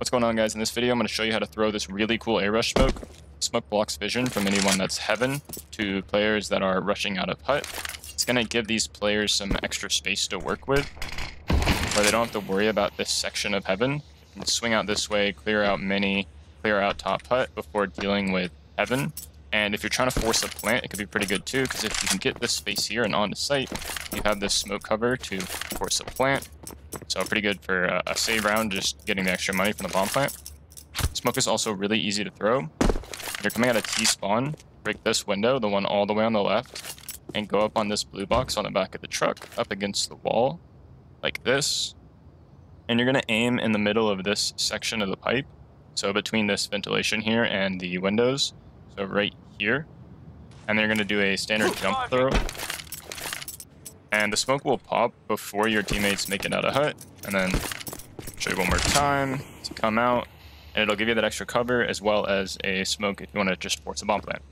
What's going on, guys? In this video, I'm going to show you how to throw this really cool air rush smoke. Smoke blocks vision from anyone that's heaven to players that are rushing out of hut. It's going to give these players some extra space to work with, where they don't have to worry about this section of heaven. They can swing out this way, clear out mini, clear out top hut before dealing with heaven. And if you're trying to force a plant, it could be pretty good too, because if you can get this space here and onto site, you have this smoke cover to force a plant. So pretty good for a save round, just getting the extra money from the bomb plant. Smoke is also really easy to throw. If you're coming out of T-spawn, break this window, the one all the way on the left, and go up on this blue box on the back of the truck, up against the wall, like this. And you're going to aim in the middle of this section of the pipe, so between this ventilation here and the windows, so right here. And then you're going to do a standard jump throw. And the smoke will pop before your teammates make it out of hut. And then I'll show you one more time to come out. And it'll give you that extra cover as well as a smoke if you want to just force a bomb plant.